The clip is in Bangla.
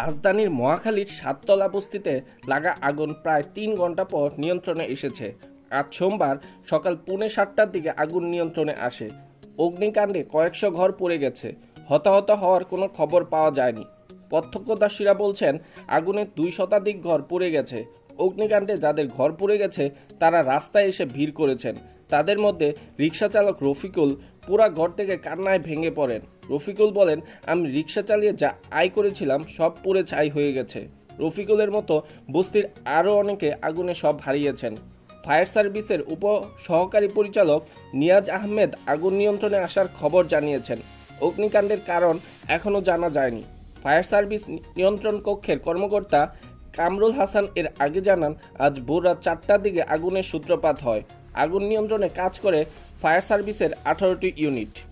রাজধানীর মহাখালীর সাততলা বস্তিতে লাগা আগুন প্রায় ৩ ঘন্টা পর নিয়ন্ত্রণে এসেছে। আজ সোমবার সকাল পৌনে ৭টার দিকে আগুন নিয়ন্ত্রণে আসে। অগ্নিকাণ্ডে কয়েকশো ঘর পুড়ে গেছে। হতাহত হওয়ার কোনো খবর পাওয়া যায়নি। প্রত্যক্ষদর্শীরা বলছেন আগুনে ২ শতাধিক ঘর পুড়ে গেছে। অগ্নিকাণ্ডে যাদের ঘর পুড়ে গেছে তারা রাস্তায় এসে ভিড় করেছেন। তাদের মধ্যে রিক্সা চালক রফিকুল পুরা ঘর থেকে কান্নায় ভেঙে পড়েন। রফিকুল বলেন, আমি রিক্সা চালিয়ে যা আয় করেছিলাম সব পুড়ে ছাই হয়ে গেছে। রফিকুলের মতো বস্তির আরও অনেকে আগুনে সব হারিয়েছেন। ফায়ার সার্ভিসের উপ সহকারী পরিচালক নিয়াজ আহমেদ আগুন নিয়ন্ত্রণে আসার খবর জানিয়েছেন। অগ্নিকাণ্ডের কারণ এখনও জানা যায়নি। ফায়ার সার্ভিস নিয়ন্ত্রণ কক্ষের কর্মকর্তা কামরুল হাসান এর আগে জানান, আজ ভোর রাত ৪টার দিকে আগুনের সূত্রপাত হয়। আগুন নিয়ন্ত্রণে কাজ করে ফায়ার সার্ভিসের ১৮টি ইউনিট।